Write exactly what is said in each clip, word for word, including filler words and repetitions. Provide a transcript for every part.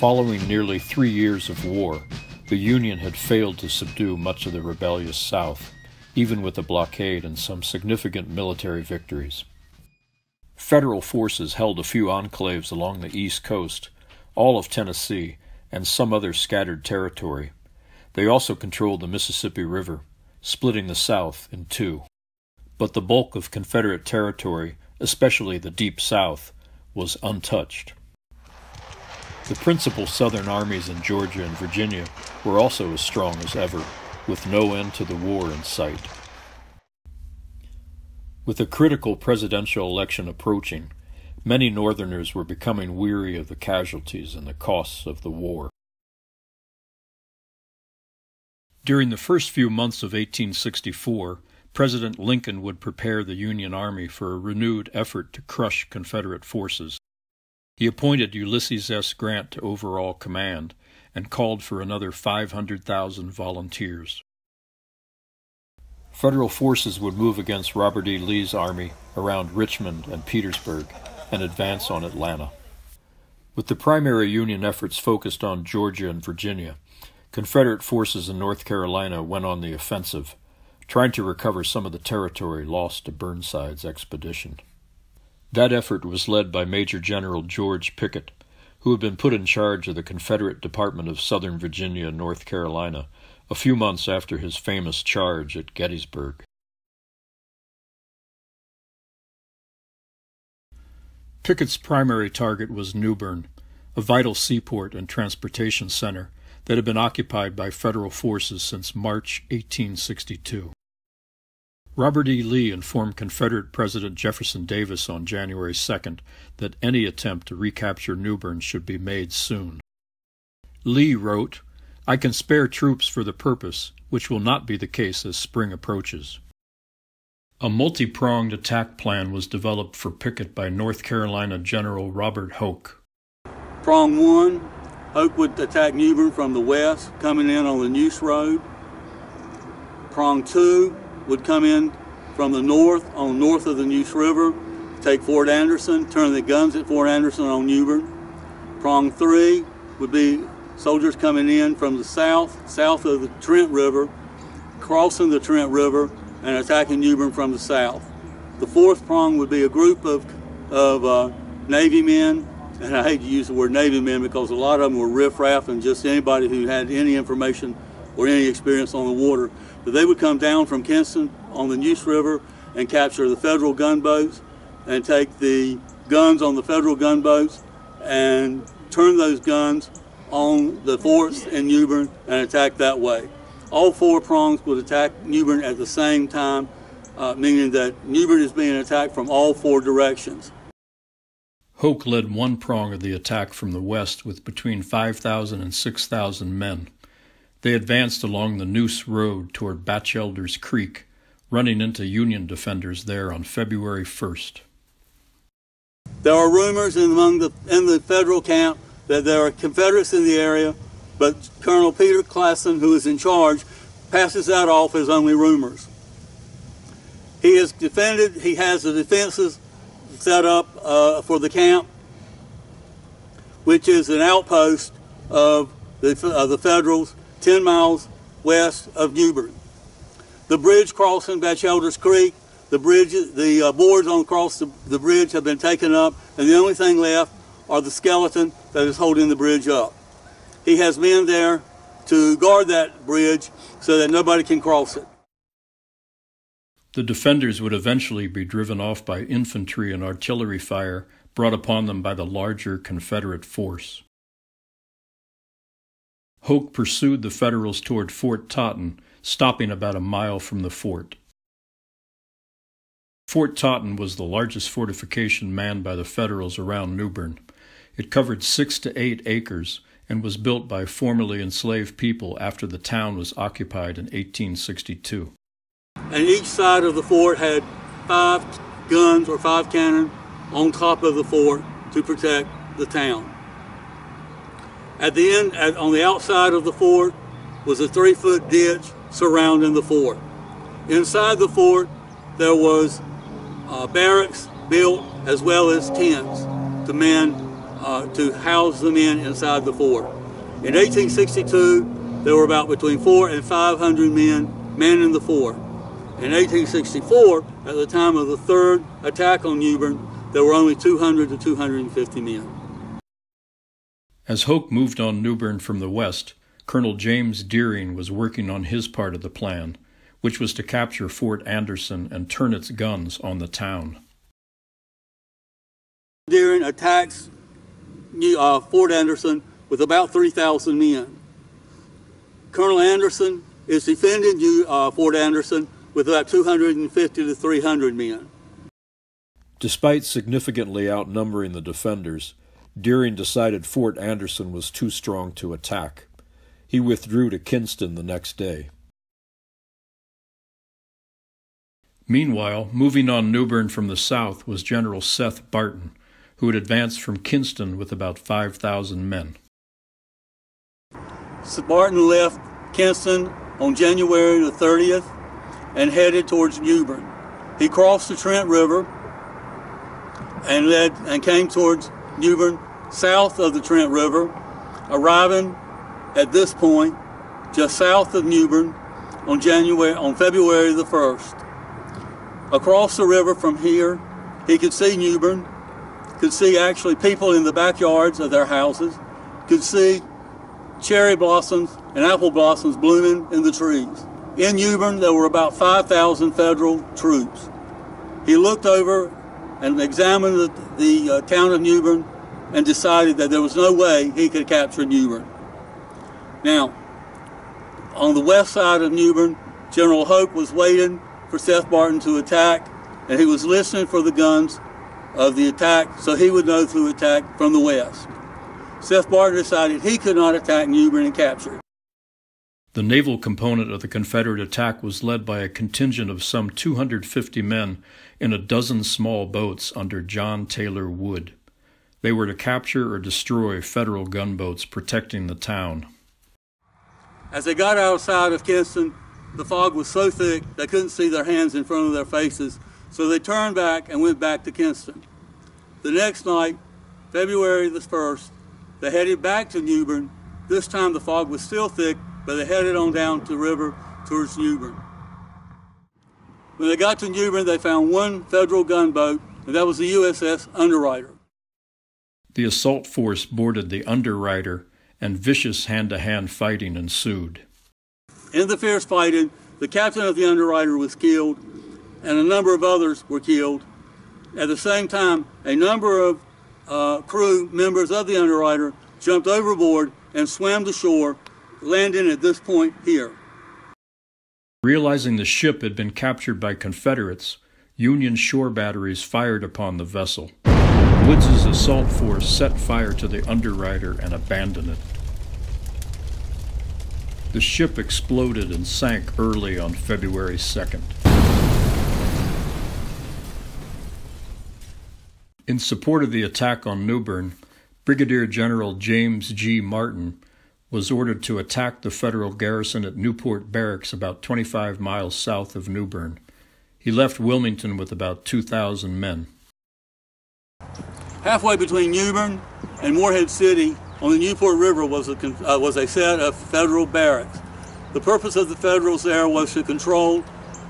Following nearly three years of war, the Union had failed to subdue much of the rebellious South, even with a blockade and some significant military victories. Federal forces held a few enclaves along the East Coast, all of Tennessee, and some other scattered territory. They also controlled the Mississippi River, splitting the South in two. But the bulk of Confederate territory, especially the Deep South, was untouched. The principal Southern armies in Georgia and Virginia were also as strong as ever, with no end to the war in sight. With the critical presidential election approaching, many Northerners were becoming weary of the casualties and the costs of the war. During the first few months of eighteen sixty-four, President Lincoln would prepare the Union Army for a renewed effort to crush Confederate forces. He appointed Ulysses S. Grant to overall command and called for another five hundred thousand volunteers. Federal forces would move against Robert E. Lee's army around Richmond and Petersburg and advance on Atlanta. With the primary Union efforts focused on Georgia and Virginia, Confederate forces in North Carolina went on the offensive, trying to recover some of the territory lost to Burnside's expedition. That effort was led by Major General George Pickett, who had been put in charge of the Confederate Department of Southern Virginia and North Carolina a few months after his famous charge at Gettysburg. Pickett's primary target was Newbern, a vital seaport and transportation center that had been occupied by federal forces since March eighteen sixty-two. Robert E. Lee informed Confederate President Jefferson Davis on January second that any attempt to recapture Newbern should be made soon. Lee wrote, "I can spare troops for the purpose, which will not be the case as spring approaches." A multi-pronged attack plan was developed for Pickett by North Carolina General Robert Hoke. Prong one, Hoke would attack Newbern from the west, coming in on the Neuse Road. Prong two, would come in from the north, on north of the Neuse River, take Fort Anderson, turn the guns at Fort Anderson on Newbern. Prong three would be soldiers coming in from the south, south of the Trent River, crossing the Trent River and attacking Newbern from the south. The fourth prong would be a group of, of uh, Navy men, and I hate to use the word Navy men because a lot of them were riffraff and just anybody who had any information or any experience on the water, that they would come down from Kinston on the Neuse River and capture the federal gunboats and take the guns on the federal gunboats and turn those guns on the forts in Newbern and attack that way. All four prongs would attack Newbern at the same time, uh, meaning that Newbern is being attacked from all four directions. Hoke led one prong of the attack from the west with between five thousand and six thousand men. They advanced along the Neuse Road toward Batchelder's Creek, running into Union defenders there on February first. There are rumors among the, in the federal camp that there are Confederates in the area, but Colonel Peter Claassen, who is in charge, passes that off as only rumors. He has defended, he has the defenses set up uh, for the camp, which is an outpost of the, of the Federals, ten miles west of Newbern. The bridge crossing Batchelder's Creek, the bridge, the uh, boards on across the, the bridge have been taken up, and the only thing left are the skeleton that is holding the bridge up. He has men there to guard that bridge so that nobody can cross it. The defenders would eventually be driven off by infantry and artillery fire brought upon them by the larger Confederate force. Hoke pursued the Federals toward Fort Totten, stopping about a mile from the fort. Fort Totten was the largest fortification manned by the Federals around Newbern. It covered six to eight acres and was built by formerly enslaved people after the town was occupied in eighteen sixty-two. And each side of the fort had five guns or five cannon on top of the fort to protect the town. At the end, at, on the outside of the fort, was a three-foot ditch surrounding the fort. Inside the fort, there was uh, barracks built as well as tents to man uh, to house the men inside the fort. In eighteen sixty-two, there were about between four and five hundred men manning the fort. In eighteen sixty-four, at the time of the third attack on New Bern, there were only two hundred to two hundred fifty men. As Hoke moved on New Bern from the west, Colonel James Deering was working on his part of the plan, which was to capture Fort Anderson and turn its guns on the town. Deering attacks uh, Fort Anderson with about three thousand men. Colonel Anderson is defending uh, Fort Anderson with about two hundred fifty to three hundred men. Despite significantly outnumbering the defenders, Deering decided Fort Anderson was too strong to attack. He withdrew to Kinston the next day. Meanwhile, moving on New Bern from the south was General Seth Barton, who had advanced from Kinston with about five thousand men. Barton left Kinston on January the thirtieth and headed towards New Bern. He crossed the Trent River and led and came towards New Bern south of the Trent River, arriving at this point just south of New Bern on January on February the first. Across the river from here, he could see New Bern, could see actually people in the backyards of their houses, could see cherry blossoms and apple blossoms blooming in the trees. In New Bern, there were about five thousand federal troops. He looked over and examined the, the uh, town of New Bern and decided that there was no way he could capture New Bern. Now, on the west side of New Bern, General Hoke was waiting for Seth Barton to attack, and he was listening for the guns of the attack, so he would know to attack from the west. Seth Barton decided he could not attack New Bern and capture it. The naval component of the Confederate attack was led by a contingent of some two hundred fifty men in a dozen small boats under John Taylor Wood. They were to capture or destroy Federal gunboats protecting the town. As they got outside of Kinston, the fog was so thick they couldn't see their hands in front of their faces, so they turned back and went back to Kinston. The next night, February the first, they headed back to New Bern. This time the fog was still thick, but they headed on down the river towards New Bern. When they got to New Bern, they found one Federal gunboat, and that was the U S S Underwriter. The assault force boarded the Underwriter, and vicious hand-to-hand fighting ensued. In the fierce fighting, the captain of the Underwriter was killed, and a number of others were killed. At the same time, a number of uh, crew members of the Underwriter jumped overboard and swam to shore, landing at this point here. Realizing the ship had been captured by Confederates, Union shore batteries fired upon the vessel. Woods's assault force set fire to the Underwriter and abandoned it. The ship exploded and sank early on February second. In support of the attack on New Bern, Brigadier General James G. Martin was ordered to attack the Federal garrison at Newport Barracks about twenty-five miles south of New Bern. He left Wilmington with about two thousand men. Halfway between New Bern and Morehead City, on the Newport River was a, uh, was a set of Federal barracks. The purpose of the Federals there was to control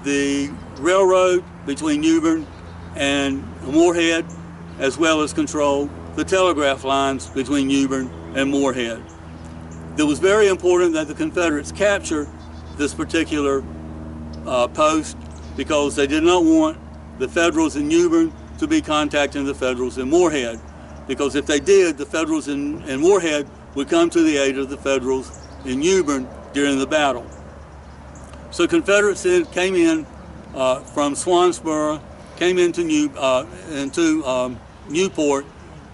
the railroad between New Bern and Morehead, as well as control the telegraph lines between New Bern and Morehead. It was very important that the Confederates capture this particular uh, post because they did not want the Federals in New Bern to be contacting the Federals in Morehead, because if they did, the Federals in, in Morehead would come to the aid of the Federals in New Bern during the battle. So Confederates came in uh, from Swansboro, came into, New, uh, into um, Newport,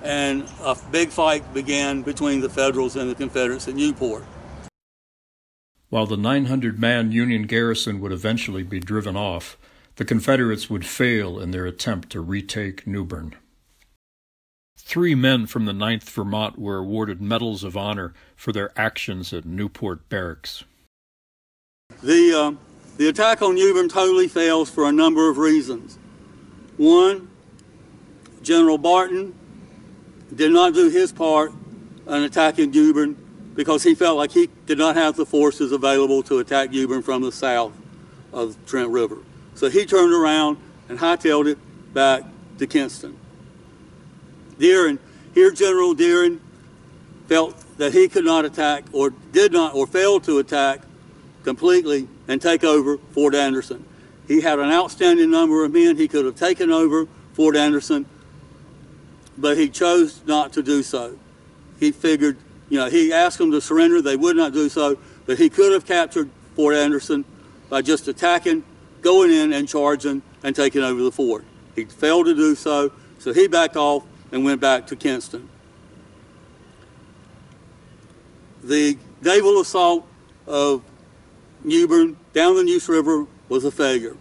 and a big fight began between the Federals and the Confederates at Newport. While the nine hundred man Union garrison would eventually be driven off, the Confederates would fail in their attempt to retake New Bern. Three men from the ninth Vermont were awarded Medals of Honor for their actions at Newport Barracks. The, uh, the attack on New Bern totally fails for a number of reasons. One, General Barton did not do his part in attacking Guben because he felt like he did not have the forces available to attack Guben from the south of Trent River. So he turned around and hightailed it back to Kinston. Deering, here General Deering felt that he could not attack or did not or failed to attack completely and take over Fort Anderson. He had an outstanding number of men. He could have taken over Fort Anderson, but he chose not to do so. He figured, you know, he asked them to surrender. They would not do so, but he could have captured Fort Anderson by just attacking, going in and charging and taking over the fort. He failed to do so, so he backed off and went back to Kinston. The naval assault of Newbern down the Neuse River was a failure.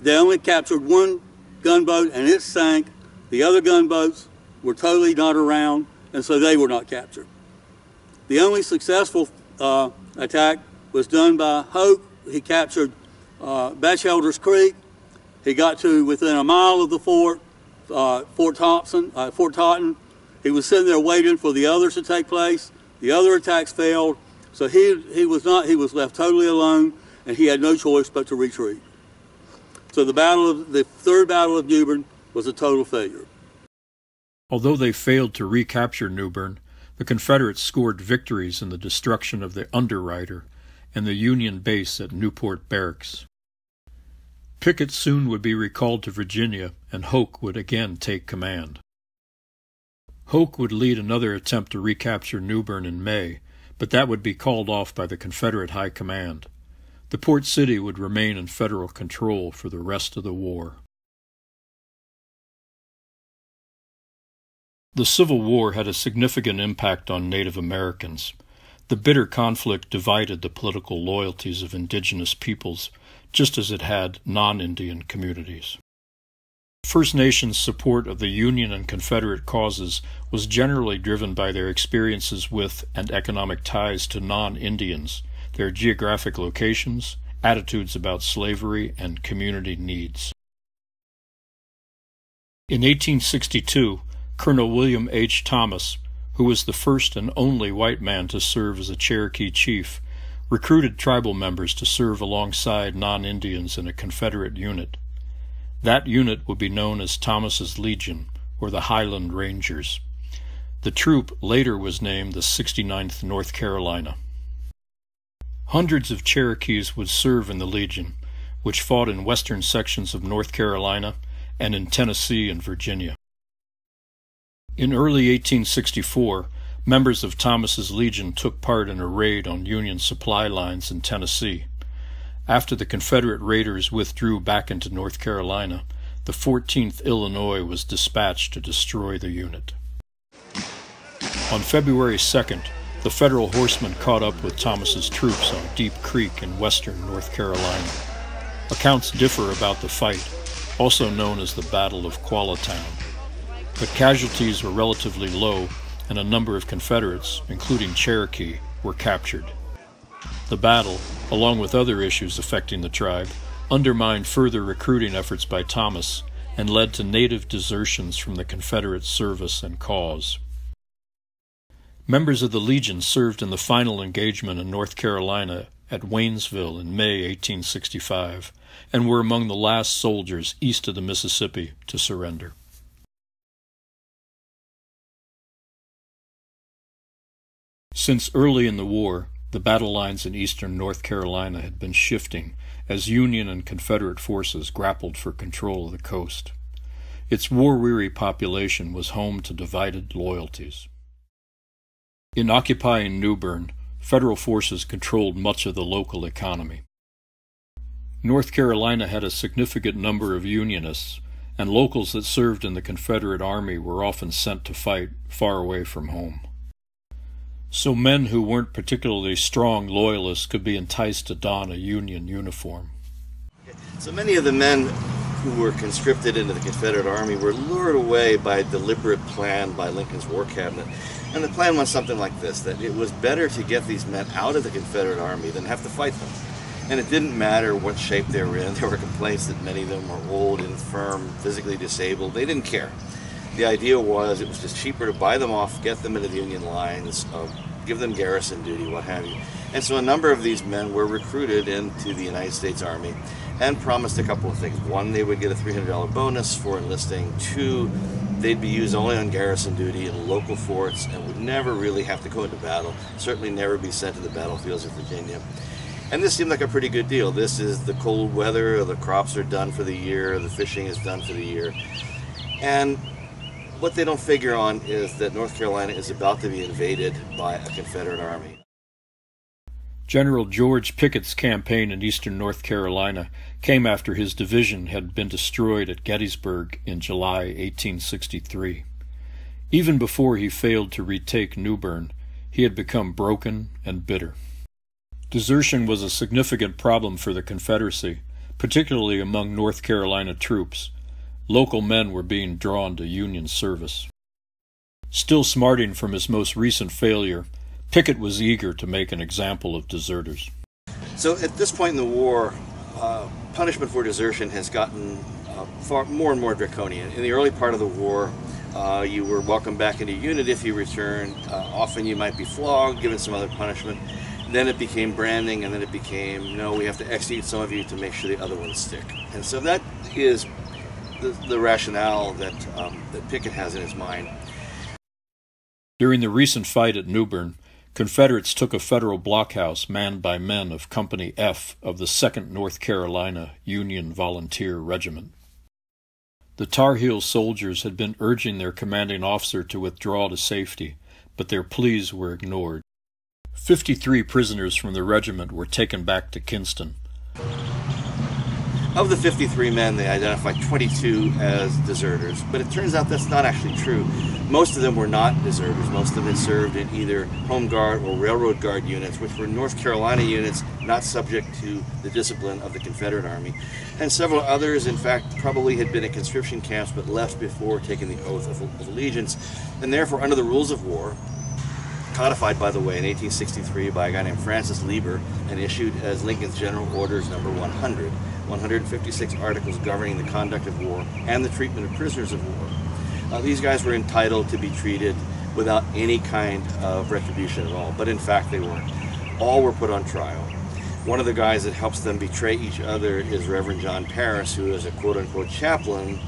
They only captured one gunboat and it sank. The other gunboats were totally not around, and so they were not captured. The only successful uh, attack was done by Hoke. He captured uh, Batchelder's Creek. He got to within a mile of the fort, uh, Fort Thompson, uh, Fort Totten. He was sitting there waiting for the others to take place. The other attacks failed, so he he was not he was left totally alone, and he had no choice but to retreat. So the battle of the third battle of Newbern was a total failure. Although they failed to recapture Newbern, the Confederates scored victories in the destruction of the Underwriter and the Union base at Newport Barracks. Pickett soon would be recalled to Virginia, and Hoke would again take command. Hoke would lead another attempt to recapture Newbern in May, but that would be called off by the Confederate High Command. The port city would remain in Federal control for the rest of the war. The Civil War had a significant impact on Native Americans. The bitter conflict divided the political loyalties of indigenous peoples, just as it had non-Indian communities. First Nations' support of the Union and Confederate causes was generally driven by their experiences with and economic ties to non-Indians, their geographic locations, attitudes about slavery, and community needs. In eighteen sixty-two, Colonel William H. Thomas, who was the first and only white man to serve as a Cherokee chief, recruited tribal members to serve alongside non-Indians in a Confederate unit. That unit would be known as Thomas's Legion, or the Highland Rangers. The troop later was named the sixty-ninth North Carolina. Hundreds of Cherokees would serve in the Legion, which fought in western sections of North Carolina and in Tennessee and Virginia. In early eighteen sixty-four, members of Thomas's Legion took part in a raid on Union supply lines in Tennessee. After the Confederate raiders withdrew back into North Carolina, the fourteenth Illinois was dispatched to destroy the unit. On February second, the Federal horsemen caught up with Thomas's troops on Deep Creek in western North Carolina. Accounts differ about the fight, also known as the Battle of Quallah Town, but casualties were relatively low, and a number of Confederates, including Cherokee, were captured. The battle, along with other issues affecting the tribe, undermined further recruiting efforts by Thomas and led to native desertions from the Confederate service and cause. Members of the Legion served in the final engagement in North Carolina at Waynesville in May eighteen sixty-five and were among the last soldiers east of the Mississippi to surrender. Since early in the war, the battle lines in eastern North Carolina had been shifting as Union and Confederate forces grappled for control of the coast. Its war-weary population was home to divided loyalties. In occupying Newbern, Federal forces controlled much of the local economy. North Carolina had a significant number of Unionists, and locals that served in the Confederate Army were often sent to fight far away from home. So men who weren't particularly strong loyalists could be enticed to don a Union uniform. So many of the men who were conscripted into the Confederate Army were lured away by a deliberate plan by Lincoln's War Cabinet. And the plan was something like this, that it was better to get these men out of the Confederate Army than have to fight them. And it didn't matter what shape they were in. There were complaints that many of them were old, infirm, physically disabled. They didn't care. the idea was it was just cheaper to buy them off, get them into the Union lines, uh, give them garrison duty, what have you. And so a number of these men were recruited into the United States Army and promised a couple of things. One, they would get a three hundred dollar bonus for enlisting. Two, they'd be used only on garrison duty in local forts and would never really have to go into battle, certainly never be sent to the battlefields of Virginia. And this seemed like a pretty good deal. This is the cold weather, the crops are done for the year, the fishing is done for the year. And what they don't figure on is that North Carolina is about to be invaded by a Confederate army. General George Pickett's campaign in eastern North Carolina came after his division had been destroyed at Gettysburg in July eighteen sixty-three. Even before he failed to retake New Bern, he had become broken and bitter. Desertion was a significant problem for the Confederacy, particularly among North Carolina troops. Local men were being drawn to Union service. Still smarting from his most recent failure, Pickett was eager to make an example of deserters. So at this point in the war, uh, punishment for desertion has gotten uh, far more and more draconian. In the early part of the war, uh, you were welcomed back into unit if you returned. Uh, often you might be flogged, given some other punishment. Then it became branding, and then it became, no, we have to execute some of you to make sure the other ones stick. And so that is the, the rationale that, um, that Pickett has in his mind. During the recent fight at New Bern, Confederates took a federal blockhouse manned by men of Company F of the second North Carolina Union Volunteer Regiment. The Tar Heel soldiers had been urging their commanding officer to withdraw to safety, but their pleas were ignored. Fifty-three prisoners from the regiment were taken back to Kinston. Of the fifty-three men, they identified twenty-two as deserters, but it turns out that's not actually true. Most of them were not deserters. Most of them had served in either Home Guard or Railroad Guard units, which were North Carolina units not subject to the discipline of the Confederate Army. And several others, in fact, probably had been in conscription camps but left before taking the oath of allegiance, and therefore, under the rules of war, codified, by the way, in eighteen sixty-three by a guy named Francis Lieber and issued as Lincoln's General Orders Number one hundred, one hundred fifty-six articles governing the conduct of war and the treatment of prisoners of war. Uh, these guys were entitled to be treated without any kind of retribution at all, but in fact they weren't. All were put on trial. One of the guys that helps them betray each other is Reverend John Paris, who is a quote-unquote chaplain,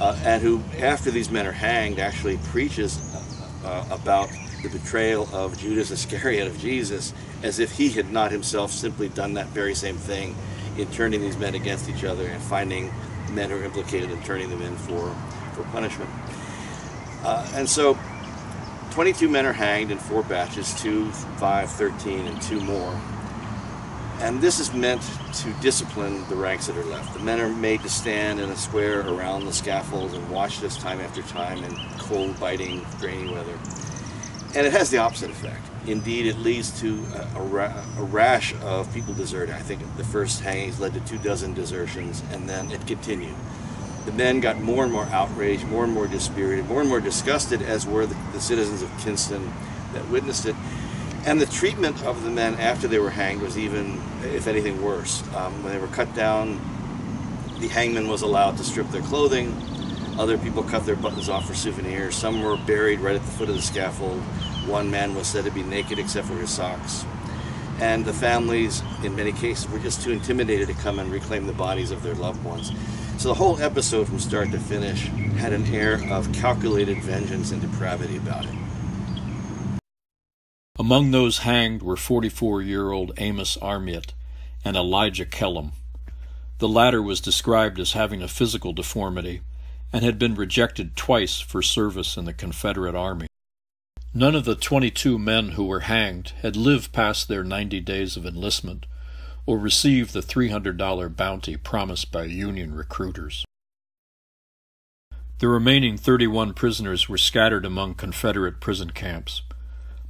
uh, and who, after these men are hanged, actually preaches uh, uh, about the betrayal of Judas Iscariot of Jesus, as if he had not himself simply done that very same thing in turning these men against each other and finding men who are implicated and turning them in for, for punishment. Uh, and so twenty-two men are hanged in four batches, two, five, thirteen, and two more. And this is meant to discipline the ranks that are left. The men are made to stand in a square around the scaffold and watch this time after time in cold, biting, rainy weather. And it has the opposite effect. Indeed, it leads to a, a, ra a rash of people deserting. I think the first hangings led to two dozen desertions, and then it continued. The men got more and more outraged, more and more dispirited, more and more disgusted, as were the, the citizens of Kinston that witnessed it. And the treatment of the men after they were hanged was even, if anything, worse. Um, when they were cut down, the hangman was allowed to strip their clothing. Other people cut their buttons off for souvenirs. Some were buried right at the foot of the scaffold. One man was said to be naked except for his socks. And the families, in many cases, were just too intimidated to come and reclaim the bodies of their loved ones. So the whole episode from start to finish had an air of calculated vengeance and depravity about it. Among those hanged were forty-four-year-old Amos Armit and Elijah Kellum. The latter was described as having a physical deformity and had been rejected twice for service in the Confederate Army. None of the twenty-two men who were hanged had lived past their ninety days of enlistment or received the three hundred dollar bounty promised by Union recruiters. The remaining thirty-one prisoners were scattered among Confederate prison camps.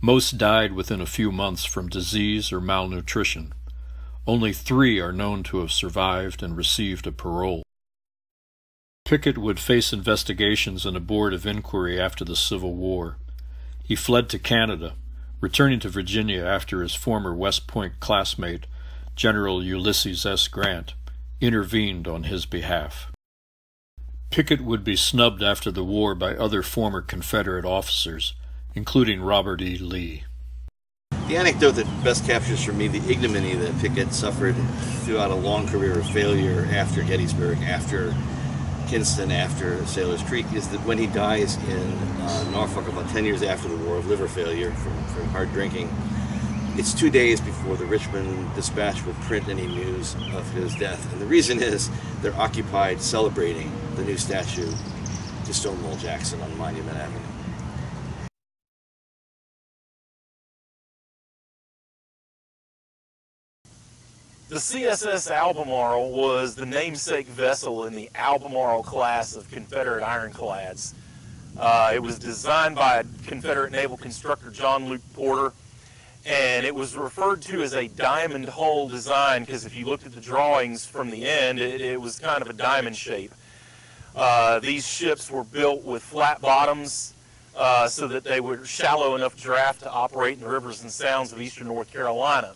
Most died within a few months from disease or malnutrition. Only three are known to have survived and received a parole. Pickett would face investigations and a board of inquiry after the Civil War. He fled to Canada, returning to Virginia after his former West Point classmate, General Ulysses S. Grant, intervened on his behalf. Pickett would be snubbed after the war by other former Confederate officers, including Robert E. Lee. The anecdote that best captures for me the ignominy that Pickett suffered throughout a long career of failure after Gettysburg, after Kinston, after Sailor's Creek, is that when he dies in uh, Norfolk about ten years after the war of liver failure from, from hard drinking, it's two days before the Richmond Dispatch will print any news of his death. And the reason is they're occupied celebrating the new statue to Stonewall Jackson on Monument Avenue. The C S S Albemarle was the namesake vessel in the Albemarle class of Confederate ironclads. Uh, it was designed by Confederate naval constructor John Luke Porter, and it was referred to as a diamond hull design because if you looked at the drawings from the end, it, it was kind of a diamond shape. Uh, these ships were built with flat bottoms uh, so that they were shallow enough draft to operate in the rivers and sounds of eastern North Carolina.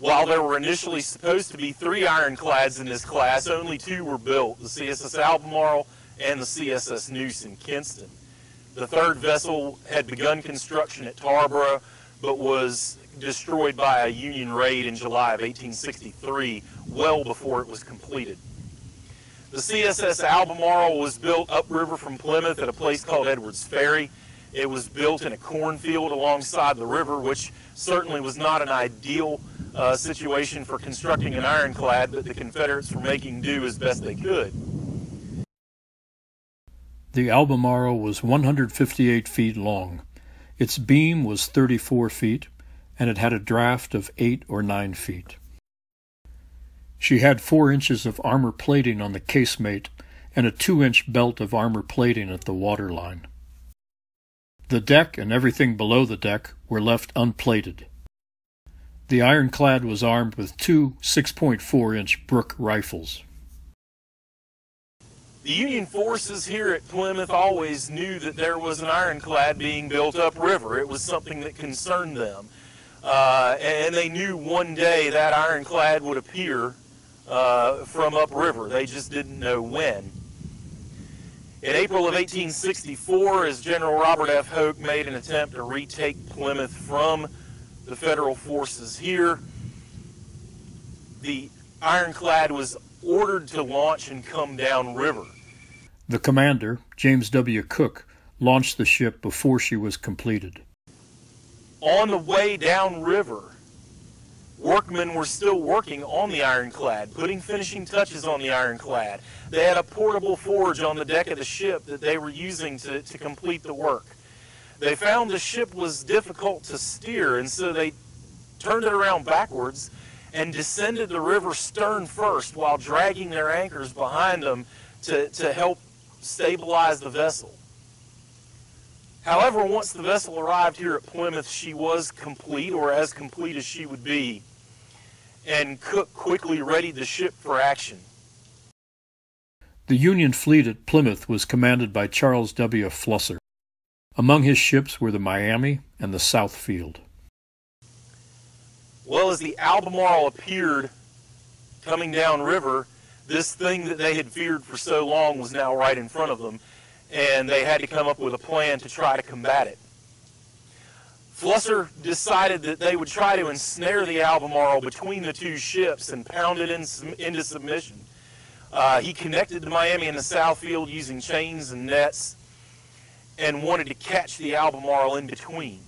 While there were initially supposed to be three ironclads in this class, only two were built, the C S S Albemarle and the C S S Neuse in Kinston. The third vessel had begun construction at Tarboro, but was destroyed by a Union raid in July of eighteen sixty-three, well before it was completed. The C S S Albemarle was built upriver from Plymouth at a place called Edwards Ferry. It was built in a cornfield alongside the river, which certainly was not an ideal Uh, situation for constructing an ironclad, but the Confederates were making do as best they could. The Albemarle was one hundred fifty-eight feet long. Its beam was thirty-four feet, and it had a draft of eight or nine feet. She had four inches of armor plating on the casemate and a two-inch belt of armor plating at the waterline. The deck and everything below the deck were left unplated. The ironclad was armed with two six point four inch Brooke rifles. The Union forces here at Plymouth always knew that there was an ironclad being built upriver. It was something that concerned them. Uh, and they knew one day that ironclad would appear uh, from upriver. They just didn't know when. In April of eighteen sixty-four, as General Robert F. Hoke made an attempt to retake Plymouth from the federal forces here, the ironclad was ordered to launch and come down river. The commander, James W. Cooke, launched the ship before she was completed. On the way down river, workmen were still working on the ironclad, putting finishing touches on the ironclad. They had a portable forge on the deck of the ship that they were using to, to complete the work. They found the ship was difficult to steer, and so they turned it around backwards and descended the river stern first while dragging their anchors behind them to, to help stabilize the vessel. However, once the vessel arrived here at Plymouth, she was complete, or as complete as she would be, and Cook quickly readied the ship for action. The Union fleet at Plymouth was commanded by Charles W. Flusser. Among his ships were the Miami and the Southfield. Well, as the Albemarle appeared coming down river, this thing that they had feared for so long was now right in front of them, and they had to come up with a plan to try to combat it. Flusser decided that they would try to ensnare the Albemarle between the two ships and pound it in, into submission. Uh, he connected the Miami and the Southfield using chains and nets, and wanted to catch the Albemarle in between.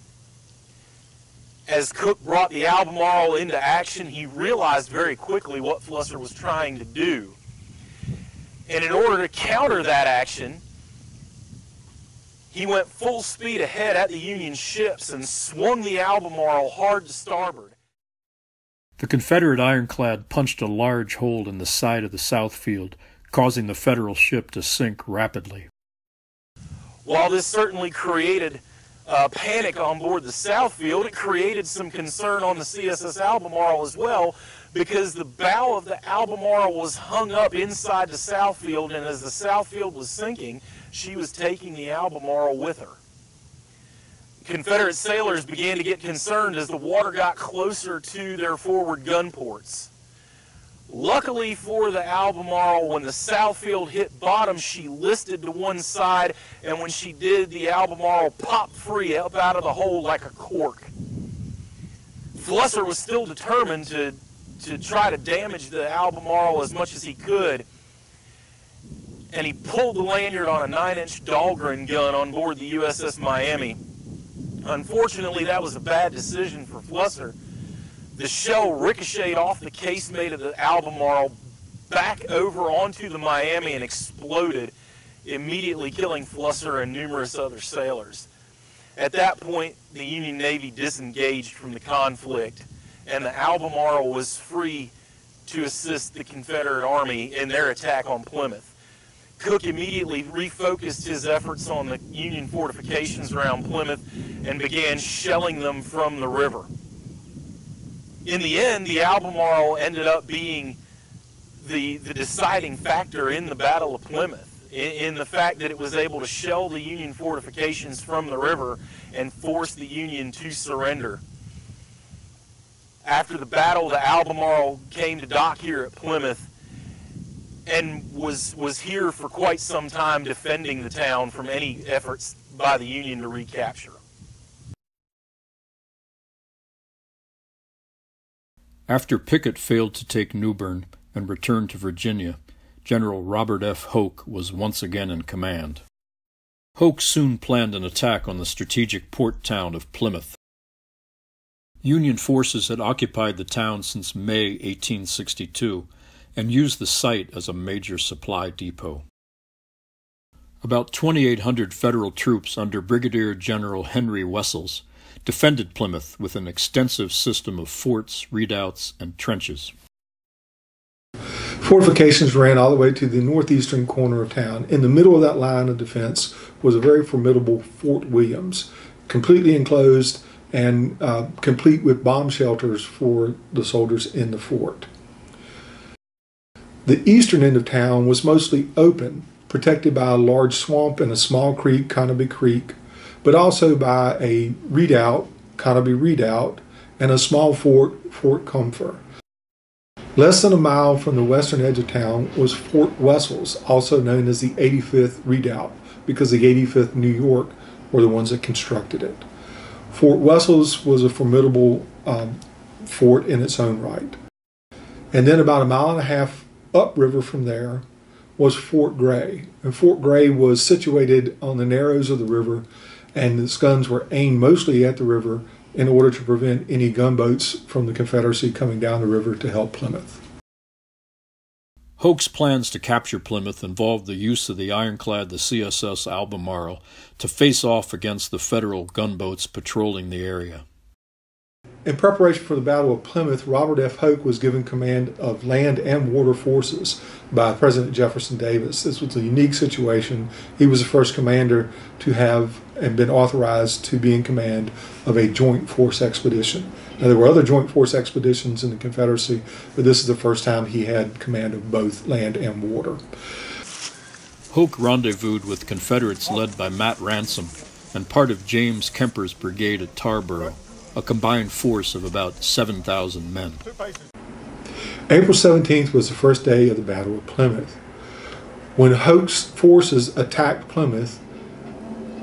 As Cook brought the Albemarle into action, he realized very quickly what Flusser was trying to do. And in order to counter that action, he went full speed ahead at the Union ships and swung the Albemarle hard to starboard. The Confederate ironclad punched a large hole in the side of the Southfield, causing the Federal ship to sink rapidly. While this certainly created uh, panic on board the Southfield, it created some concern on the C S S Albemarle as well, because the bow of the Albemarle was hung up inside the Southfield, and as the Southfield was sinking, she was taking the Albemarle with her. Confederate sailors began to get concerned as the water got closer to their forward gun ports. Luckily for the Albemarle, when the Southfield hit bottom, she listed to one side, and when she did, the Albemarle popped free up out of the hole like a cork. Flusser was still determined to, to try to damage the Albemarle as much as he could, and he pulled the lanyard on a nine inch Dahlgren gun on board the U S S Miami. Unfortunately, that was a bad decision for Flusser. The shell ricocheted off the casemate of the Albemarle back over onto the Miami and exploded, immediately killing Flusser and numerous other sailors. At that point, the Union Navy disengaged from the conflict, and the Albemarle was free to assist the Confederate Army in their attack on Plymouth. Cook immediately refocused his efforts on the Union fortifications around Plymouth and began shelling them from the river. In the end, the Albemarle ended up being the, the deciding factor in the Battle of Plymouth, in, in the fact that it was able to shell the Union fortifications from the river and force the Union to surrender. After the battle, the Albemarle came to dock here at Plymouth and was, was here for quite some time defending the town from any efforts by the Union to recapture. After Pickett failed to take New Bern and returned to Virginia, General Robert F. Hoke was once again in command. Hoke soon planned an attack on the strategic port town of Plymouth. Union forces had occupied the town since May eighteen sixty-two and used the site as a major supply depot. About twenty-eight hundred Federal troops under Brigadier General Henry Wessels defended Plymouth with an extensive system of forts, redoubts, and trenches. Fortifications ran all the way to the northeastern corner of town. In the middle of that line of defense was a very formidable Fort Williams, completely enclosed and uh, complete with bomb shelters for the soldiers in the fort. The eastern end of town was mostly open, protected by a large swamp and a small creek, Conaby Creek, but also by a redoubt, Conaby Redoubt, and a small fort, Fort Comfort. Less than a mile from the western edge of town was Fort Wessels, also known as the eighty-fifth Redoubt, because the eighty-fifth New York were the ones that constructed it. Fort Wessels was a formidable um, fort in its own right. And then about a mile and a half upriver from there was Fort Gray. And Fort Gray was situated on the narrows of the river, and its guns were aimed mostly at the river in order to prevent any gunboats from the Confederacy coming down the river to help Plymouth. Hoke's plans to capture Plymouth involved the use of the ironclad the C S S Albemarle to face off against the Federal gunboats patrolling the area. In preparation for the Battle of Plymouth, Robert F. Hoke was given command of land and water forces by President Jefferson Davis. This was a unique situation. He was the first commander to have and been authorized to be in command of a joint force expedition. Now, there were other joint force expeditions in the Confederacy, but this is the first time he had command of both land and water. Hoke rendezvoused with Confederates led by Matt Ransom and part of James Kemper's brigade at Tarboro, a combined force of about seven thousand men. April seventeenth was the first day of the Battle of Plymouth. When Hoke's forces attacked Plymouth,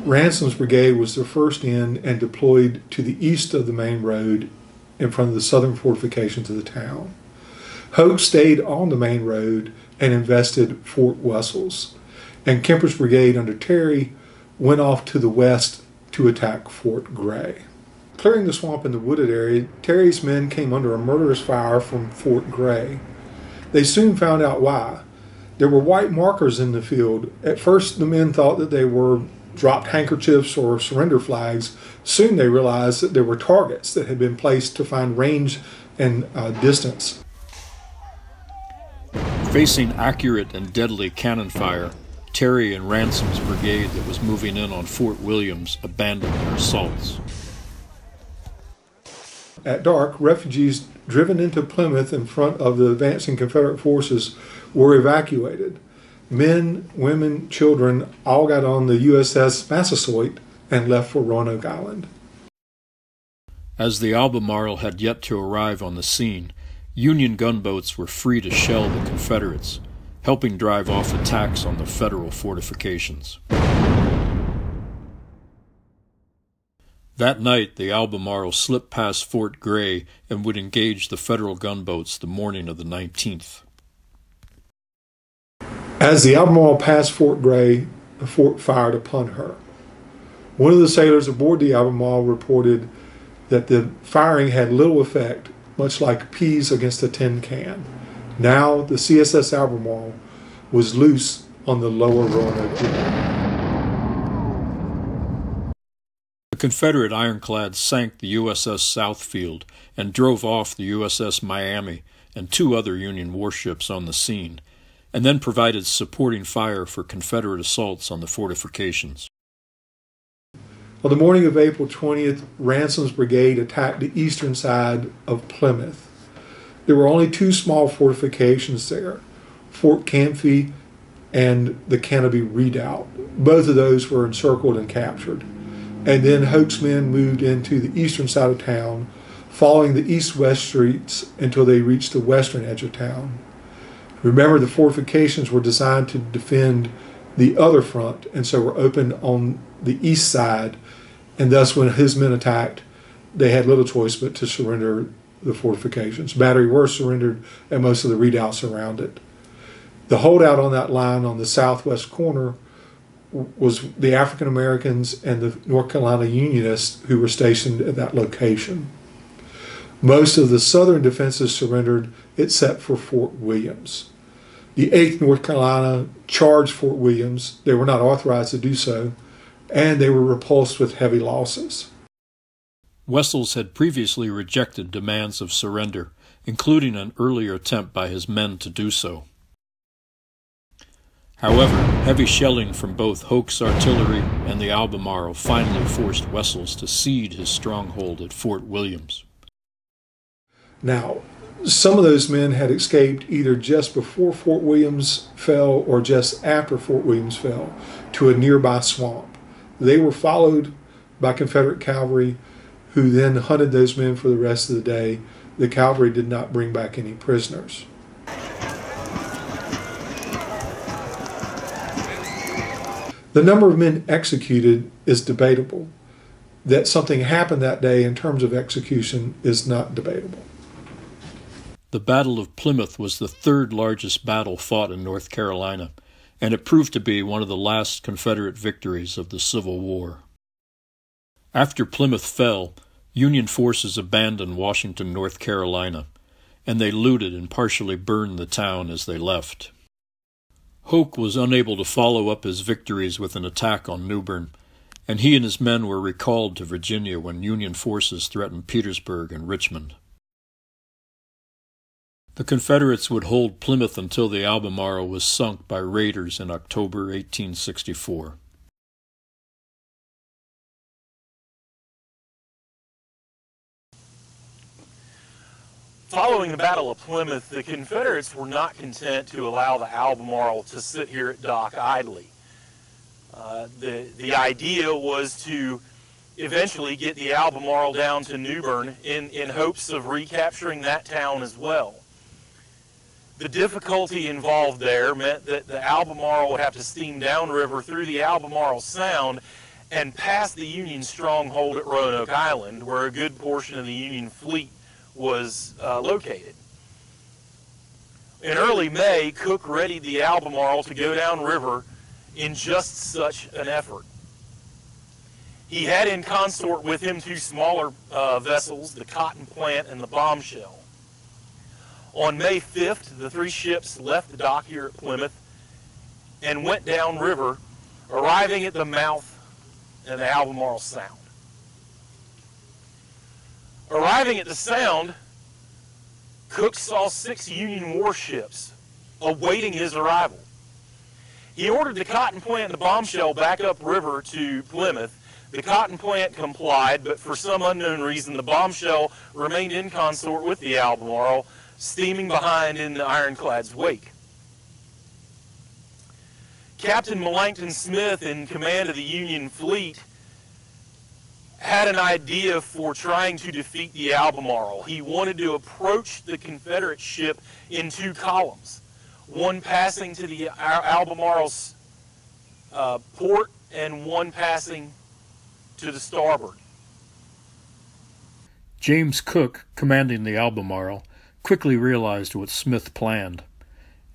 Ransom's brigade was their first in and deployed to the east of the main road in front of the southern fortifications of the town. Hoke stayed on the main road and invested Fort Wessels, and Kemper's brigade under Terry went off to the west to attack Fort Gray. Clearing the swamp in the wooded area, Terry's men came under a murderous fire from Fort Gray. They soon found out why. There were white markers in the field. At first, the men thought that they were dropped handkerchiefs or surrender flags. Soon they realized that there were targets that had been placed to find range and uh, distance. Facing accurate and deadly cannon fire, Terry and Ransom's brigade that was moving in on Fort Williams abandoned their assaults. At dark, refugees driven into Plymouth in front of the advancing Confederate forces were evacuated. Men, women, children all got on the U S S Massasoit and left for Roanoke Island. As the Albemarle had yet to arrive on the scene, Union gunboats were free to shell the Confederates, helping drive off attacks on the Federal fortifications. That night, the Albemarle slipped past Fort Gray and would engage the Federal gunboats the morning of the nineteenth. As the Albemarle passed Fort Gray, the fort fired upon her. One of the sailors aboard the Albemarle reported that the firing had little effect, much like peas against a tin can. Now, the C S S Albemarle was loose on the lower Roanoke River. The Confederate ironclad sank the U S S Southfield and drove off the U S S Miami and two other Union warships on the scene, and then provided supporting fire for Confederate assaults on the fortifications. On the morning of April twentieth, Ransom's brigade attacked the eastern side of Plymouth. There were only two small fortifications there, Fort Camphy and the Canobie Redoubt. Both of those were encircled and captured. And then Hoke's men moved into the eastern side of town, following the east-west streets until they reached the western edge of town. Remember, the fortifications were designed to defend the other front, and so were opened on the east side, and thus when his men attacked, they had little choice but to surrender the fortifications. Battery were surrendered, and most of the redoubts surrounded. The holdout on that line on the southwest corner was the African Americans and the North Carolina Unionists who were stationed at that location. Most of the southern defenses surrendered except for Fort Williams. The eighth North Carolina charged Fort Williams. They were not authorized to do so, and they were repulsed with heavy losses. Wessels had previously rejected demands of surrender, including an earlier attempt by his men to do so. However, heavy shelling from both Hoke's artillery and the Albemarle finally forced Wessels to cede his stronghold at Fort Williams. Now, some of those men had escaped either just before Fort Williams fell or just after Fort Williams fell to a nearby swamp. They were followed by Confederate cavalry, who then hunted those men for the rest of the day. The cavalry did not bring back any prisoners. The number of men executed is debatable. That something happened that day in terms of execution is not debatable. The Battle of Plymouth was the third largest battle fought in North Carolina, and it proved to be one of the last Confederate victories of the Civil War. After Plymouth fell, Union forces abandoned Washington, North Carolina, and they looted and partially burned the town as they left. Hoke was unable to follow up his victories with an attack on New Bern, and he and his men were recalled to Virginia when Union forces threatened Petersburg and Richmond. The Confederates would hold Plymouth until the Albemarle was sunk by raiders in October eighteen sixty-four. Following the Battle of Plymouth, the Confederates were not content to allow the Albemarle to sit here at dock idly. Uh, the, the idea was to eventually get the Albemarle down to New Bern in, in hopes of recapturing that town as well. The difficulty involved there meant that the Albemarle would have to steam downriver through the Albemarle Sound and past the Union stronghold at Roanoke Island, where a good portion of the Union fleet was uh, located. In early May, Cooke readied the Albemarle to go downriver in just such an effort. He had in consort with him two smaller uh, vessels, the Cotton Plant and the Bombshell. On May fifth, the three ships left the dock here at Plymouth and went downriver, arriving at the mouth of the Albemarle Sound. Arriving at the Sound, Cooke saw six Union warships awaiting his arrival. He ordered the Cotton Plant and the Bombshell back upriver to Plymouth. The Cotton Plant complied, but for some unknown reason, the Bombshell remained in consort with the Albemarle, steaming behind in the ironclad's wake. Captain Melancton Smith, in command of the Union fleet, had an idea for trying to defeat the Albemarle. He wanted to approach the Confederate ship in two columns, one passing to the Albemarle's uh, port and one passing to the starboard. James Cooke, commanding the Albemarle, quickly realized what Smith planned.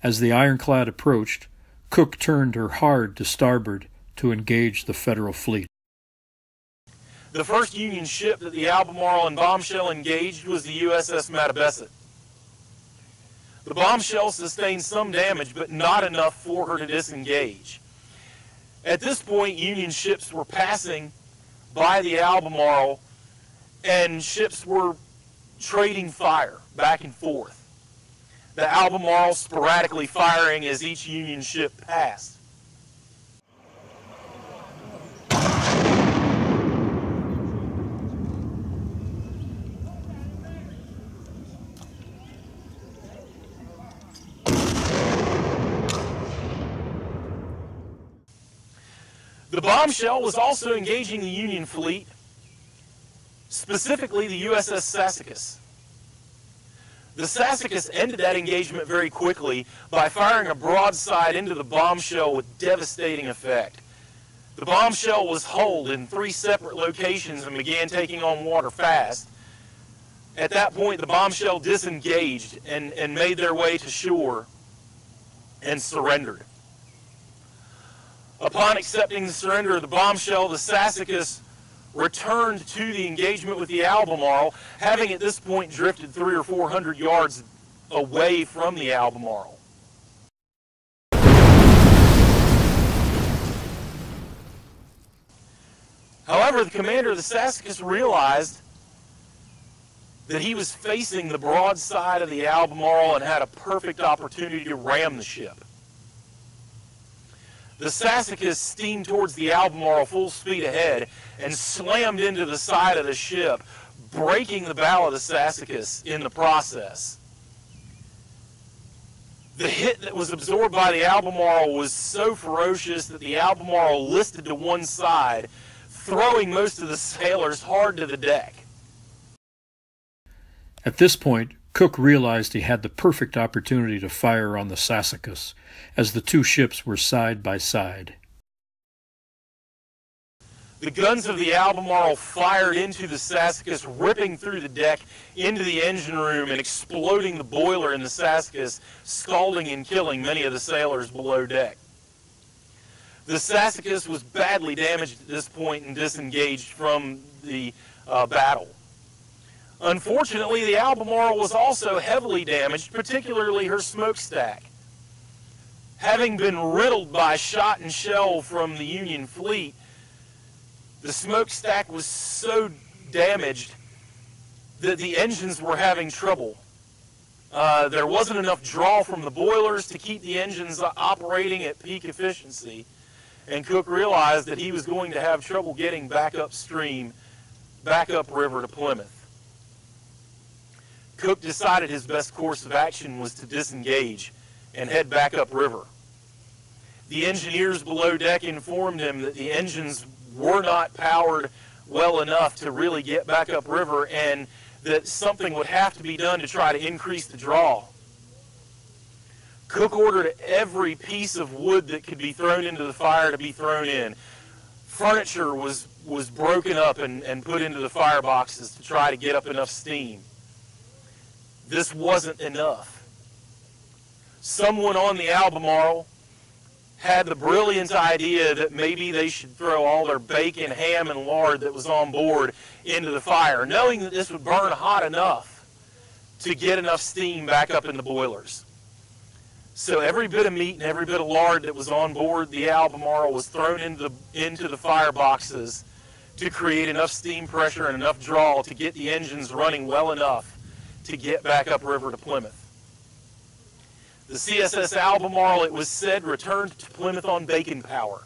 As the ironclad approached, Cooke turned her hard to starboard to engage the Federal fleet. The first Union ship that the Albemarle and Bombshell engaged was the U S S Mattabesett. The Bombshell sustained some damage, but not enough for her to disengage. At this point, Union ships were passing by the Albemarle, and ships were trading fire back and forth. The Albemarle sporadically firing as each Union ship passed. The Bombshell was also engaging the Union fleet, specifically the U S S Sassacus. The Sassacus ended that engagement very quickly by firing a broadside into the Bombshell with devastating effect. The Bombshell was hulled in three separate locations and began taking on water fast. At that point, the Bombshell disengaged and, and made their way to shore and surrendered. Upon accepting the surrender of the Bombshell, the Sassacus returned to the engagement with the Albemarle, having at this point drifted three or four hundred yards away from the Albemarle. However, the commander of the Sassacus realized that he was facing the broadside of the Albemarle and had a perfect opportunity to ram the ship. The Sassacus steamed towards the Albemarle full speed ahead and slammed into the side of the ship, breaking the bow of the Sassacus in the process. The hit that was absorbed by the Albemarle was so ferocious that the Albemarle listed to one side, throwing most of the sailors hard to the deck. At this point, Cooke realized he had the perfect opportunity to fire on the Sassacus, as the two ships were side by side. The guns of the Albemarle fired into the Sassacus, ripping through the deck into the engine room and exploding the boiler in the Sassacus, scalding and killing many of the sailors below deck. The Sassacus was badly damaged at this point and disengaged from the uh, battle. Unfortunately, the Albemarle was also heavily damaged, particularly her smokestack. Having been riddled by shot and shell from the Union fleet, the smokestack was so damaged that the engines were having trouble. Uh, there wasn't enough draw from the boilers to keep the engines operating at peak efficiency, and Cooke realized that he was going to have trouble getting back upstream, back upriver to Plymouth. Cooke decided his best course of action was to disengage and head back upriver. The engineers below deck informed him that the engines were not powered well enough to really get back upriver and that something would have to be done to try to increase the draw. Cooke ordered every piece of wood that could be thrown into the fire to be thrown in. Furniture was, was broken up and, and put into the fireboxes to try to get up enough steam. This wasn't enough. Someone on the Albemarle had the brilliant idea that maybe they should throw all their bacon, ham, and lard that was on board into the fire, knowing that this would burn hot enough to get enough steam back up in the boilers. So every bit of meat and every bit of lard that was on board the Albemarle was thrown into the, into the fireboxes to create enough steam pressure and enough draw to get the engines running well enough to get back upriver to Plymouth. The C S S Albemarle, it was said, returned to Plymouth on bacon power.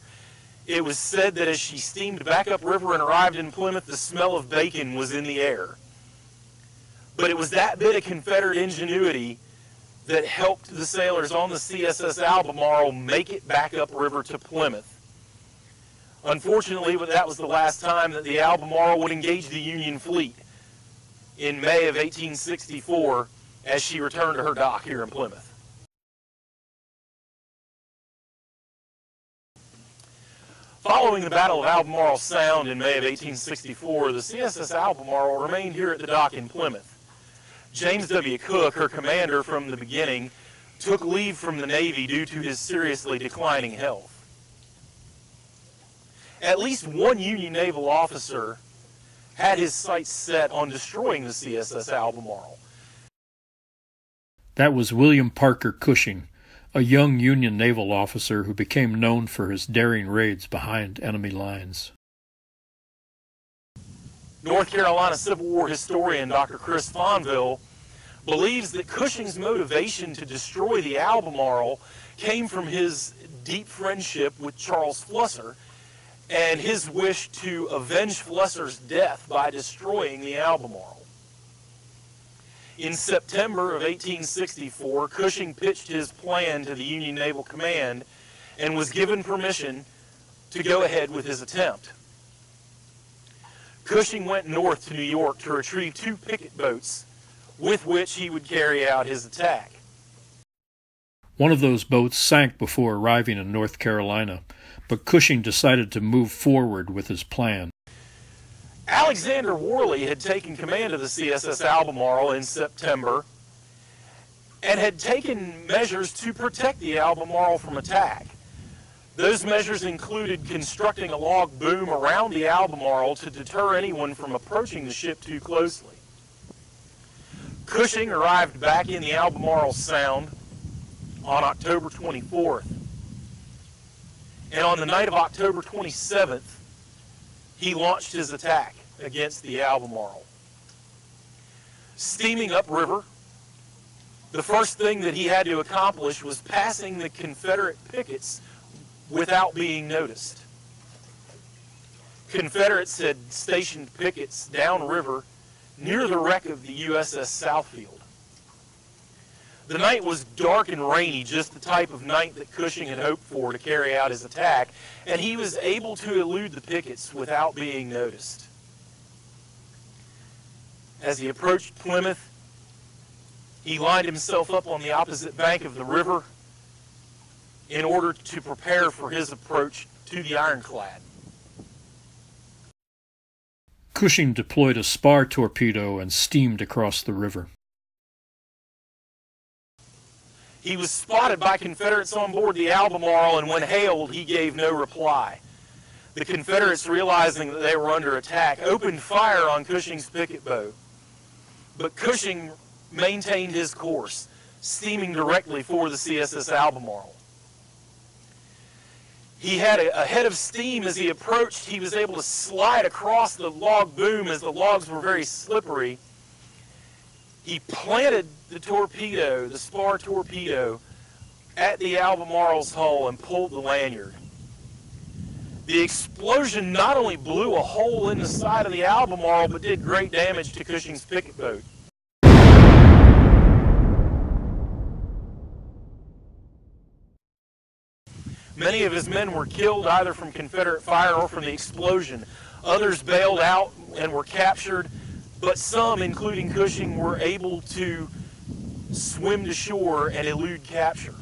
It was said that as she steamed back upriver and arrived in Plymouth, the smell of bacon was in the air. But it was that bit of Confederate ingenuity that helped the sailors on the C S S Albemarle make it back upriver to Plymouth. Unfortunately, that was the last time that the Albemarle would engage the Union fleet in May of eighteen sixty-four as she returned to her dock here in Plymouth. Following the Battle of Albemarle Sound in May of eighteen sixty-four, the C S S Albemarle remained here at the dock in Plymouth. James W. Cooke, her commander from the beginning, took leave from the Navy due to his seriously declining health. At least one Union naval officer had his sights set on destroying the C S S Albemarle. That was William Parker Cushing, a young Union naval officer who became known for his daring raids behind enemy lines. North Carolina Civil War historian Doctor Chris Fonville believes that Cushing's motivation to destroy the Albemarle came from his deep friendship with Charles Flusser and his wish to avenge Flusser's death by destroying the Albemarle. In September of eighteen sixty-four, Cushing pitched his plan to the Union Naval Command and was given permission to go ahead with his attempt. Cushing went north to New York to retrieve two picket boats with which he would carry out his attack. One of those boats sank before arriving in North Carolina, but Cushing decided to move forward with his plan. Alexander Worley had taken command of the C S S Albemarle in September and had taken measures to protect the Albemarle from attack. Those measures included constructing a log boom around the Albemarle to deter anyone from approaching the ship too closely. Cushing arrived back in the Albemarle Sound on October twenty-fourth. And on the night of October twenty-seventh, he launched his attack against the Albemarle. Steaming upriver, the first thing that he had to accomplish was passing the Confederate pickets without being noticed. Confederates had stationed pickets downriver near the wreck of the U S S Southfield. The night was dark and rainy, just the type of night that Cushing had hoped for to carry out his attack, and he was able to elude the pickets without being noticed. As he approached Plymouth, he lined himself up on the opposite bank of the river in order to prepare for his approach to the ironclad. Cushing deployed a spar torpedo and steamed across the river. He was spotted by Confederates on board the Albemarle, and when hailed, he gave no reply. The Confederates, realizing that they were under attack, opened fire on Cushing's picket boat. But Cushing maintained his course, steaming directly for the C S S Albemarle. He had a, a head of steam as he approached. He was able to slide across the log boom as the logs were very slippery. He planted the torpedo, the spar torpedo, at the Albemarle's hull and pulled the lanyard. The explosion not only blew a hole in the side of the Albemarle, but did great damage to Cushing's picket boat. Many of his men were killed either from Confederate fire or from the explosion. Others bailed out and were captured, but some, including Cushing, were able to swim to shore and elude capture.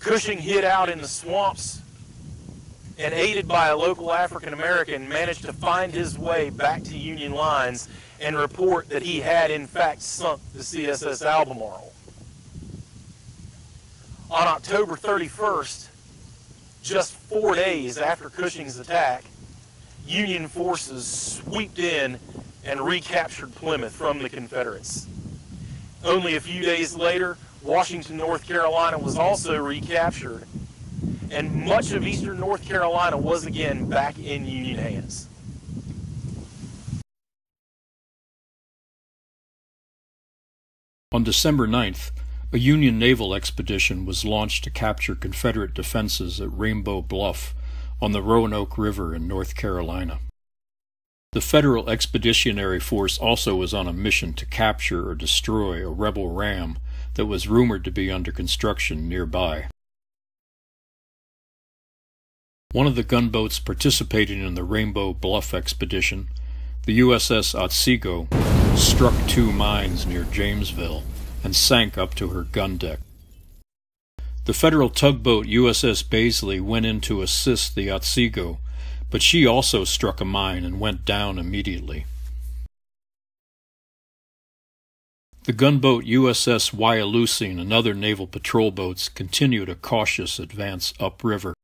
Cushing hid out in the swamps and, aided by a local African American, managed to find his way back to Union lines and report that he had in fact sunk the C S S Albemarle. On October thirty-first, just four days after Cushing's attack, Union forces swept in and recaptured Plymouth from the Confederates. Only a few days later, Washington, North Carolina was also recaptured, and much of eastern North Carolina was again back in Union hands. On December ninth, a Union naval expedition was launched to capture Confederate defenses at Rainbow Bluff on the Roanoke River in North Carolina. The Federal Expeditionary Force also was on a mission to capture or destroy a rebel ram that was rumored to be under construction nearby. One of the gunboats participating in the Rainbow Bluff expedition, the U S S Otsego, struck two mines near Jamesville and sank up to her gun deck. The Federal tugboat U S S Baisley went in to assist the Otsego, but she also struck a mine and went down immediately. The gunboat U S S Wyalusing and other naval patrol boats continued a cautious advance upriver,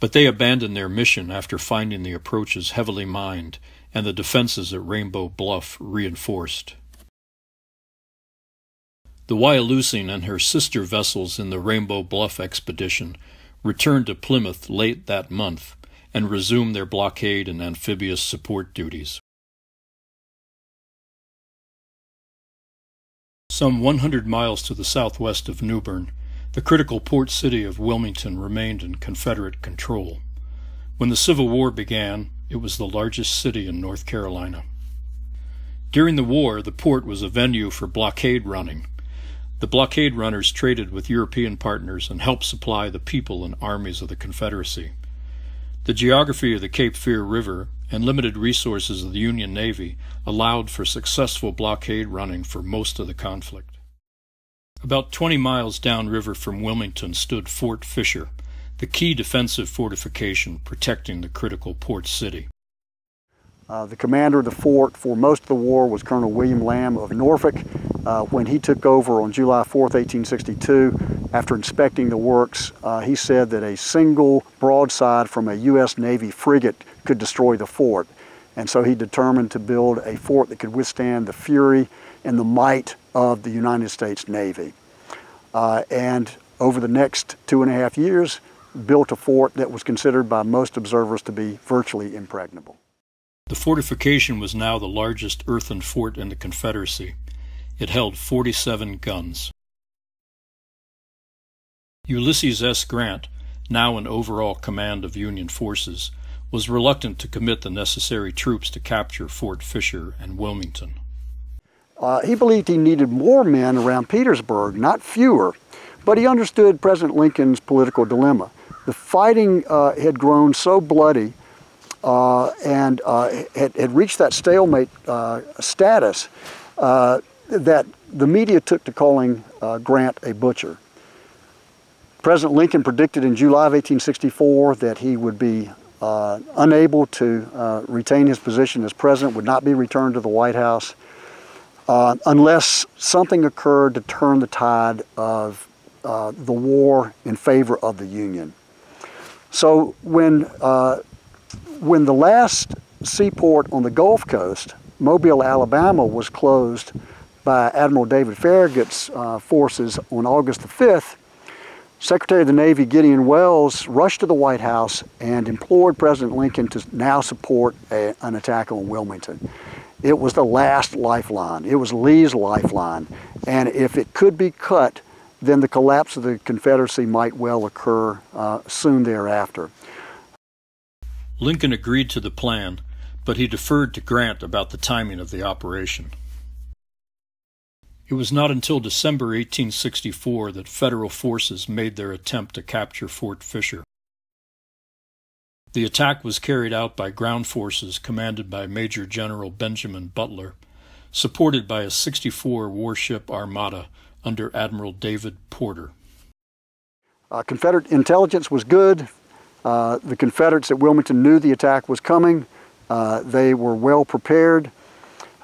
but they abandoned their mission after finding the approaches heavily mined and the defenses at Rainbow Bluff reinforced. The Wyalusing and her sister vessels in the Rainbow Bluff expedition returned to Plymouth late that month and resumed their blockade and amphibious support duties. Some one hundred miles to the southwest of Newbern, the critical port city of Wilmington remained in Confederate control. When the Civil War began, it was the largest city in North Carolina. During the war, the port was a venue for blockade running. The blockade runners traded with European partners and helped supply the people and armies of the Confederacy. The geography of the Cape Fear River and limited resources of the Union Navy allowed for successful blockade running for most of the conflict. About twenty miles downriver from Wilmington stood Fort Fisher, the key defensive fortification protecting the critical port city. Uh, the commander of the fort for most of the war was Colonel William Lamb of Norfolk. Uh, when he took over on July fourth, eighteen sixty-two, after inspecting the works, uh, he said that a single broadside from a U S Navy frigate could destroy the fort. And so he determined to build a fort that could withstand the fury and the might of the United States Navy. Uh, and over the next two and a half years, built a fort that was considered by most observers to be virtually impregnable. The fortification was now the largest earthen fort in the Confederacy. It held forty-seven guns. Ulysses S. Grant, now in overall command of Union forces, was reluctant to commit the necessary troops to capture Fort Fisher and Wilmington. Uh, he believed he needed more men around Petersburg, not fewer, but he understood President Lincoln's political dilemma. The fighting uh, had grown so bloody uh, and uh, had, had reached that stalemate uh, status uh, that the media took to calling uh, Grant a butcher. President Lincoln predicted in July of eighteen sixty-four that he would be uh, unable to uh, retain his position as president, would not be returned to the White House uh, unless something occurred to turn the tide of uh, the war in favor of the Union. So when, uh, when the last seaport on the Gulf Coast, Mobile, Alabama, was closed by Admiral David Farragut's uh, forces on August the fifth, Secretary of the Navy Gideon Welles rushed to the White House and implored President Lincoln to now support a, an attack on Wilmington. It was the last lifeline. It was Lee's lifeline. And if it could be cut, then the collapse of the Confederacy might well occur uh, soon thereafter. Lincoln agreed to the plan, but he deferred to Grant about the timing of the operation. It was not until December eighteen sixty-four that Federal forces made their attempt to capture Fort Fisher. The attack was carried out by ground forces commanded by Major General Benjamin Butler, supported by a sixty-four warship armada under Admiral David Porter. Uh, Confederate intelligence was good. Uh, the Confederates at Wilmington knew the attack was coming. Uh, they were well prepared.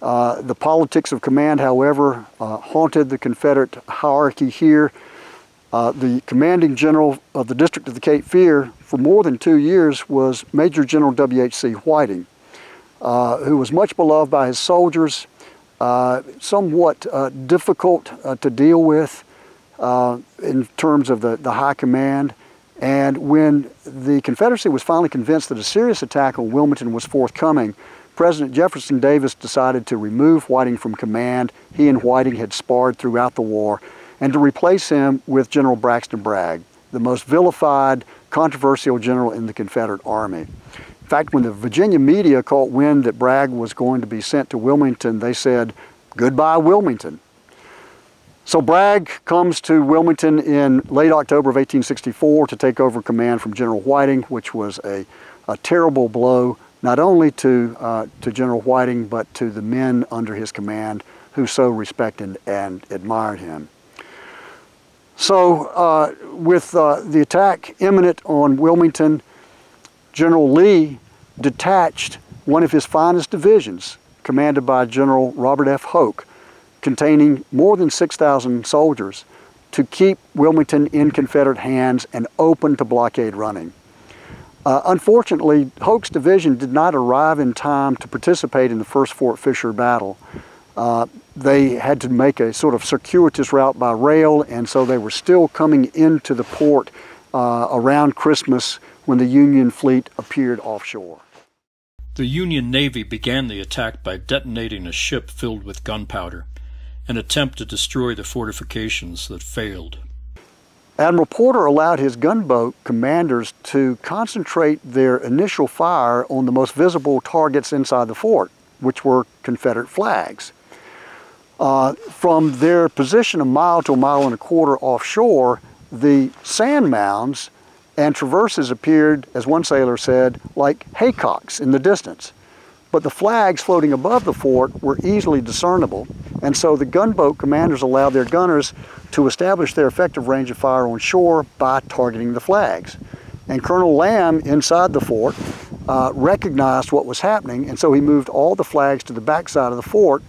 Uh, the politics of command, however, uh, haunted the Confederate hierarchy here. Uh, the commanding general of the District of the Cape Fear for more than two years was Major General W H C Whiting, uh, who was much beloved by his soldiers, uh, somewhat uh, difficult uh, to deal with uh, in terms of the, the high command. And when the Confederacy was finally convinced that a serious attack on Wilmington was forthcoming, President Jefferson Davis decided to remove Whiting from command. He and Whiting had sparred throughout the war, and to replace him with General Braxton Bragg, the most vilified, controversial general in the Confederate Army. In fact, when the Virginia media caught wind that Bragg was going to be sent to Wilmington, they said, "Goodbye, Wilmington." So Bragg comes to Wilmington in late October of eighteen sixty-four to take over command from General Whiting, which was a, a terrible blow, not only to, uh, to General Whiting, but to the men under his command who so respected and admired him. So uh, with uh, the attack imminent on Wilmington, General Lee detached one of his finest divisions, commanded by General Robert F. Hoke, containing more than six thousand soldiers, to keep Wilmington in Confederate hands and open to blockade running. Uh, unfortunately, Hoke's division did not arrive in time to participate in the first Fort Fisher battle. Uh, they had to make a sort of circuitous route by rail, and so they were still coming into the port uh, around Christmas when the Union fleet appeared offshore. The Union Navy began the attack by detonating a ship filled with gunpowder, an attempt to destroy the fortifications that failed. Admiral Porter allowed his gunboat commanders to concentrate their initial fire on the most visible targets inside the fort, which were Confederate flags. Uh, from their position a mile to a mile and a quarter offshore, the sand mounds and traverses appeared, as one sailor said, like haycocks in the distance. But the flags floating above the fort were easily discernible, and so the gunboat commanders allowed their gunners to establish their effective range of fire on shore by targeting the flags. And Colonel Lamb inside the fort uh, recognized what was happening, and so he moved all the flags to the backside of the fort,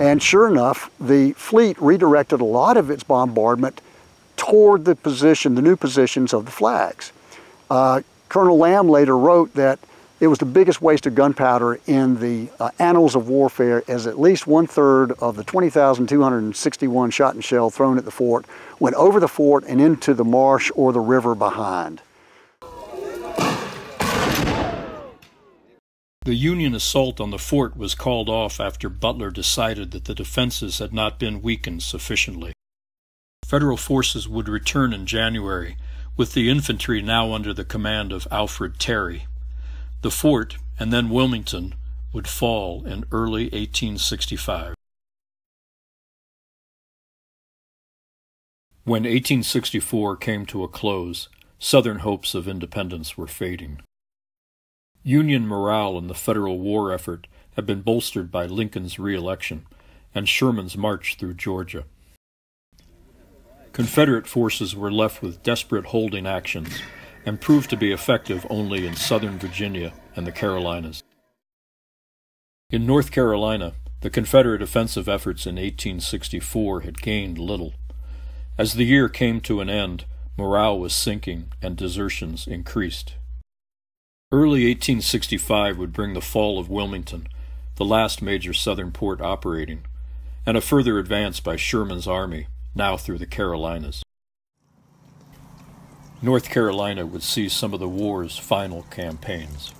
and sure enough, the fleet redirected a lot of its bombardment toward the position, the new positions of the flags. Uh, Colonel Lamb later wrote that it was the biggest waste of gunpowder in the uh, annals of warfare, as at least one-third of the twenty thousand two hundred sixty-one shot and shell thrown at the fort went over the fort and into the marsh or the river behind. The Union assault on the fort was called off after Butler decided that the defenses had not been weakened sufficiently. Federal forces would return in January, with the infantry now under the command of Alfred Terry. The fort, and then Wilmington, would fall in early eighteen sixty-five. When eighteen sixty-four came to a close, Southern hopes of independence were fading. Union morale in the Federal war effort had been bolstered by Lincoln's re-election and Sherman's march through Georgia. Confederate forces were left with desperate holding actions, and proved to be effective only in southern Virginia and the Carolinas. In North Carolina, the Confederate offensive efforts in eighteen sixty-four had gained little. As the year came to an end, morale was sinking and desertions increased. Early eighteen sixty-five would bring the fall of Wilmington, the last major southern port operating, and a further advance by Sherman's army, now through the Carolinas. North Carolina would see some of the war's final campaigns.